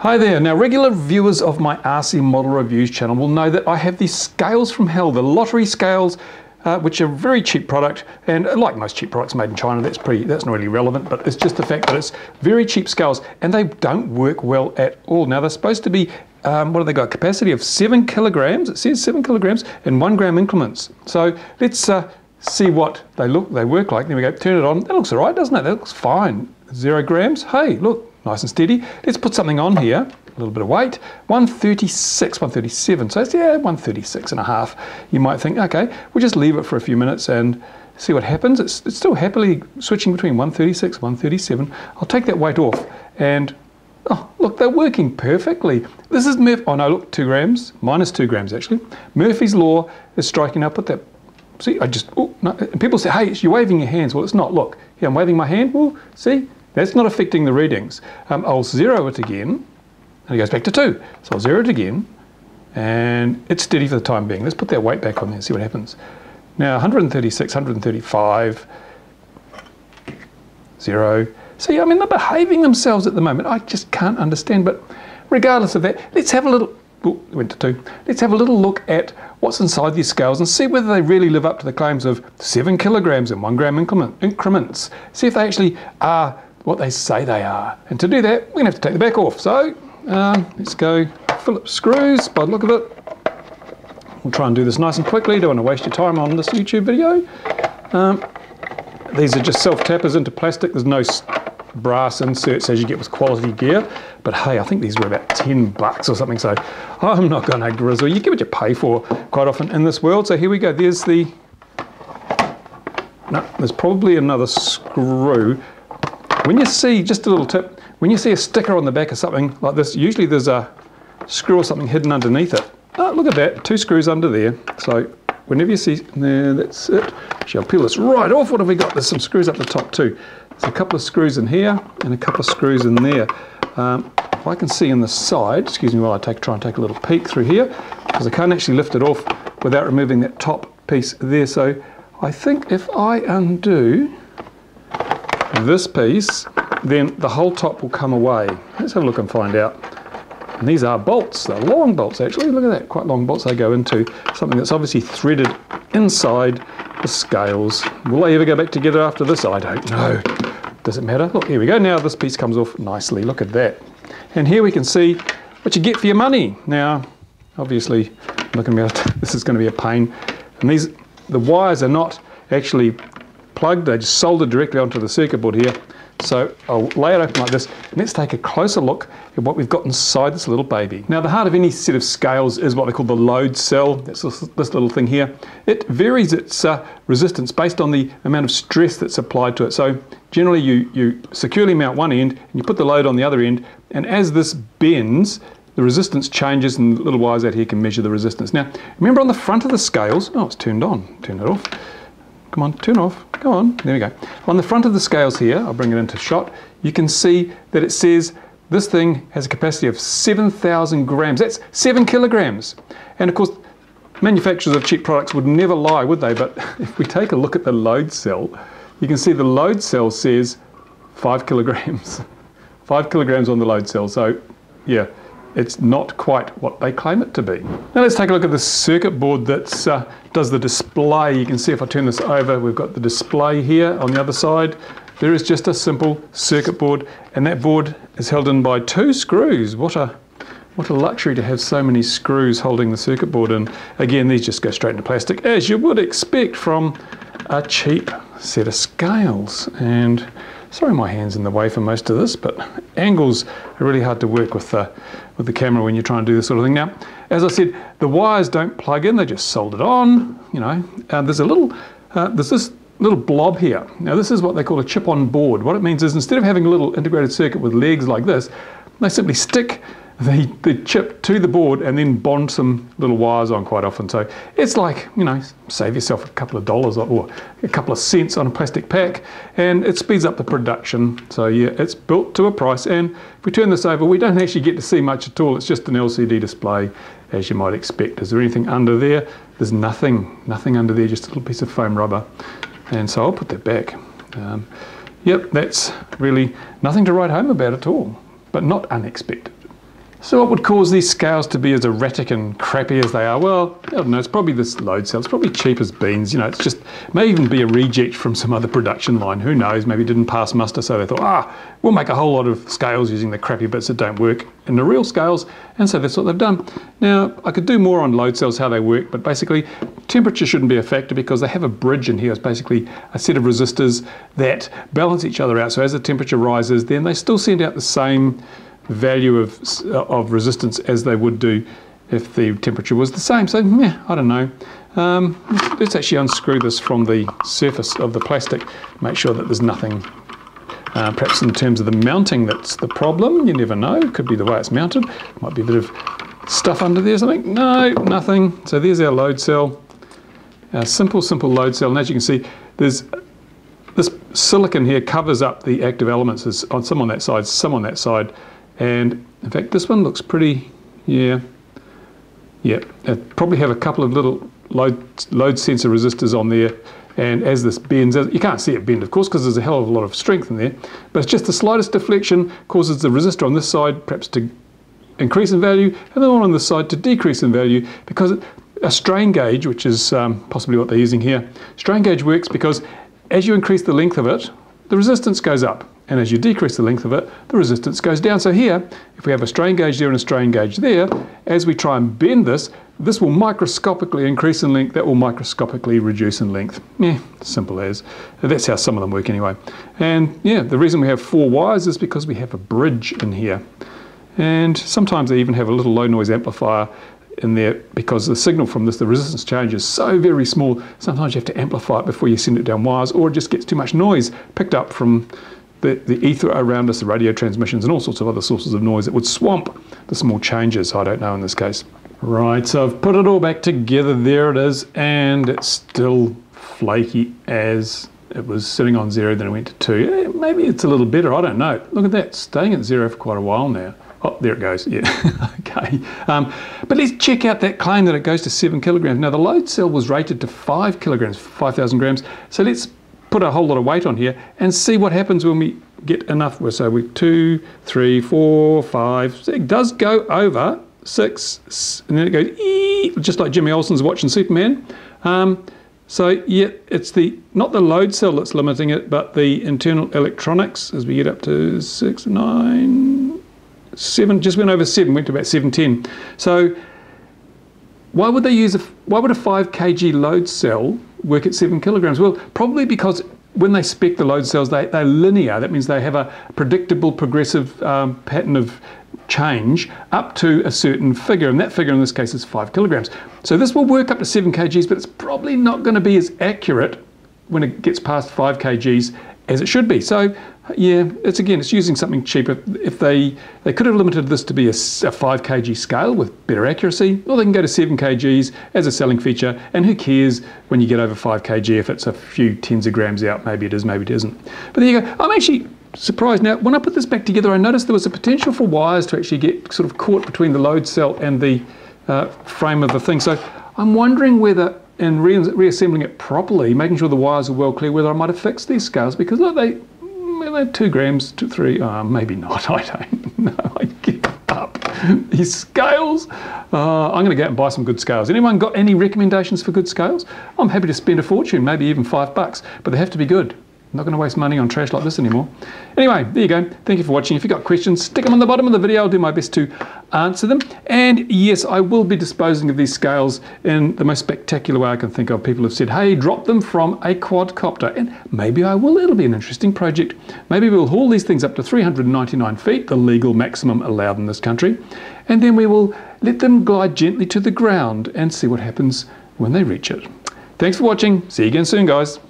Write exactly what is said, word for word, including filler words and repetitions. Hi there. Now, regular viewers of my R C model reviews channel will know that I have these scales from hell, the lottery scales, uh, which are a very cheap product, and like most cheap products made in China, that's pretty that's not really relevant, but it's just the fact that it's very cheap scales and they don't work well at all. Now, they're supposed to be um, what have they got? Capacity of seven kilograms. It says seven kilograms in one gram increments. So let's uh, see what they look they work like. There we go. Turn it on. That looks all right, doesn't it? That looks fine. Zero grams. Hey, look. Nice and steady. Let's put something on here, a little bit of weight, one thirty-six, one thirty-seven, so it's, yeah, one thirty-six and a half. You might think, okay, we'll just leave it for a few minutes and see what happens. It's, it's still happily switching between one thirty-six, one thirty-seven. I'll take that weight off and, oh, look, they're working perfectly. This is Murphy, oh no, look, two grams, minus two grams actually. Murphy's Law is striking up at that. See, I just, oh, no. And people say, hey, you're waving your hands. Well, it's not, look, here, I'm waving my hand, well, see? That's not affecting the readings. Um, I'll zero it again, and it goes back to two. So I'll zero it again, and it's steady for the time being. Let's put that weight back on there and see what happens. Now, one thirty-six, one thirty-five, zero. See, I mean, they're behaving themselves at the moment. I just can't understand, but regardless of that, let's have a little, oh, it went to two. Let's have a little look at what's inside these scales and see whether they really live up to the claims of seven kilograms in one gram increment, increments. See if they actually are what they say they are. And to do that, we're gonna have to take the back off. So um, let's go Phillips screws by the look of it. We'll try and do this nice and quickly. Don't want to waste your time on this YouTube video. Um, these are just self-tappers into plastic. There's no brass inserts as you get with quality gear. But hey, I think these were about ten bucks or something. So I'm not gonna grizzle. You get what you pay for quite often in this world. So here we go. There's the, no, there's probably another screw. When you see, just a little tip, when you see a sticker on the back of something like this, usually there's a screw or something hidden underneath it. Oh, look at that, two screws under there. So whenever you see, there, that's it. Shall peel this right off. What have we got? There's some screws up the top too. There's a couple of screws in here and a couple of screws in there. Um, if I can see in the side, excuse me while I take, try and take a little peek through here, because I can't actually lift it off without removing that top piece there. So I think if I undo this piece, then the whole top will come away. Let's have a look and find out. And these are bolts, they're long bolts actually, look at that, quite long bolts. They go into something that's obviously threaded inside the scales. Will they ever go back together after this? I don't know. Does it matter? Look, here we go, now this piece comes off nicely, look at that. And here we can see what you get for your money. Now, obviously, I'm looking at this is going to be a pain. And these, the wires are not actually plugged, they just soldered directly onto the circuit board here. So I'll lay it open like this, and let's take a closer look at what we've got inside this little baby. Now, the heart of any set of scales is what they call the load cell. That's this, this little thing here. It varies its uh, resistance based on the amount of stress that's applied to it. So generally you, you securely mount one end and you put the load on the other end, and as this bends, the resistance changes, and the little wires out here can measure the resistance. Now, remember on the front of the scales, oh, it's turned on, turn it off. Come on, turn off, come on, there we go. On the front of the scales here, I'll bring it into shot, you can see that it says this thing has a capacity of seven thousand grams. That's seven kilograms. And of course, manufacturers of cheap products would never lie, would they? But if we take a look at the load cell, you can see the load cell says five kilograms. Five kilograms on the load cell, so yeah, it's not quite what they claim it to be. Now let's take a look at the circuit board that uh, does the display. You can see if I turn this over, we've got the display here on the other side. There is just a simple circuit board, and that board is held in by two screws. What a, what a luxury to have so many screws holding the circuit board in. Again, these just go straight into plastic, as you would expect from a cheap set of scales. And sorry, my hand's in the way for most of this, but angles are really hard to work with the, with the camera when you're trying to do this sort of thing. Now, as I said, the wires don't plug in, they just soldered on, you know. Uh, there's a little, uh, there's this little blob here. Now, this is what they call a chip on board. What it means is instead of having a little integrated circuit with legs like this, they simply stick the, the chip to the board and then bond some little wires on quite often. So it's like, you know, save yourself a couple of dollars or a couple of cents on a plastic pack, and it speeds up the production. So yeah, it's built to a price, and if we turn this over, we don't actually get to see much at all. It's just an L C D display, as you might expect. Is there anything under there? There's nothing, nothing under there, just a little piece of foam rubber. And so I'll put that back. Um, yep, that's really nothing to write home about at all, but not unexpected. So what would cause these scales to be as erratic and crappy as they are? Well, I don't know, it's probably this load cell. It's probably cheap as beans, you know, it's just, it may even be a reject from some other production line, who knows, maybe it didn't pass muster, so they thought, ah, we'll make a whole lot of scales using the crappy bits that don't work in the real scales, and so that's what they've done. Now, I could do more on load cells, how they work, but basically, temperature shouldn't be a factor because they have a bridge in here. It's basically a set of resistors that balance each other out, so as the temperature rises, then they still send out the same value of, of resistance as they would do if the temperature was the same. So, meh, I don't know. Um, let's actually unscrew this from the surface of the plastic, make sure that there's nothing, uh, perhaps in terms of the mounting that's the problem, you never know, could be the way it's mounted, might be a bit of stuff under there or something, no, nothing. So there's our load cell, our simple, simple load cell, and as you can see, there's this silicon here covers up the active elements, there's some on that side, some on that side, and in fact this one looks pretty, yeah, yeah, it'd probably have a couple of little load, load sensor resistors on there, and as this bends, you can't see it bend of course because there's a hell of a lot of strength in there, but it's just the slightest deflection causes the resistor on this side perhaps to increase in value and the one on this side to decrease in value, because a strain gauge, which is um, possibly what they're using here, strain gauge works because as you increase the length of it, the resistance goes up, and as you decrease the length of it, the resistance goes down. So here, if we have a strain gauge there and a strain gauge there, as we try and bend this, this will microscopically increase in length, that will microscopically reduce in length. Yeah, simple as. That's how some of them work anyway. And yeah, the reason we have four wires is because we have a bridge in here. And sometimes they even have a little low noise amplifier in there because the signal from this, the resistance change is so very small, sometimes you have to amplify it before you send it down wires, or it just gets too much noise picked up from the, the ether around us, the radio transmissions and all sorts of other sources of noise that would swamp the small changes, I don't know in this case. Right, so I've put it all back together, there it is, and it's still flaky as it was sitting on zero, then it went to two. Maybe it's a little better, I don't know. Look at that, staying at zero for quite a while now. Oh, there it goes, yeah, okay. Um, but let's check out that claim that it goes to seven kilograms. Now the load cell was rated to five kilograms, five thousand grams. So let's put a whole lot of weight on here and see what happens when we get enough. So we two, three, four, five, six, it does go over six, and then it goes ee, just like Jimmy Olsen's watching Superman. Um, so yeah, it's the, not the load cell that's limiting it, but the internal electronics as we get up to six, nine, seven, just went over seven, went to about seven ten. So why would they use a, why would a five kilogram load cell work at seven kilograms? Well, probably because when they spec the load cells, they, they're linear. That means they have a predictable progressive um, pattern of change up to a certain figure, and that figure in this case is five kilograms. So this will work up to seven kgs, but it's probably not going to be as accurate when it gets past five kgs as it should be. So yeah, it's again, it's using something cheaper. If they they could have limited this to be a, a five kilogram scale with better accuracy, or they can go to seven kgs as a selling feature, and who cares when you get over five kilogram if it's a few tens of grams out, maybe it is, maybe it isn't. But there you go. I'm actually surprised. Now, when I put this back together, I noticed there was a potential for wires to actually get sort of caught between the load cell and the uh, frame of the thing. So I'm wondering whether, and re reassembling it properly, making sure the wires are well clear, whether I might have fixed these scales, because look, they, they're two grams to three, uh, maybe not, I don't know, I give up. These scales, uh, I'm gonna go out and buy some good scales. Anyone got any recommendations for good scales? I'm happy to spend a fortune, maybe even five bucks, but they have to be good. I'm not gonna waste money on trash like this anymore. Anyway, there you go, thank you for watching. If you've got questions, stick them on the bottom of the video, I'll do my best to answer them. And yes, I will be disposing of these scales in the most spectacular way I can think of. People have said, hey, drop them from a quadcopter, and maybe I will, it'll be an interesting project. Maybe we'll haul these things up to three hundred ninety-nine feet, the legal maximum allowed in this country, and then we will let them glide gently to the ground and see what happens when they reach it. Thanks for watching, see you again soon guys.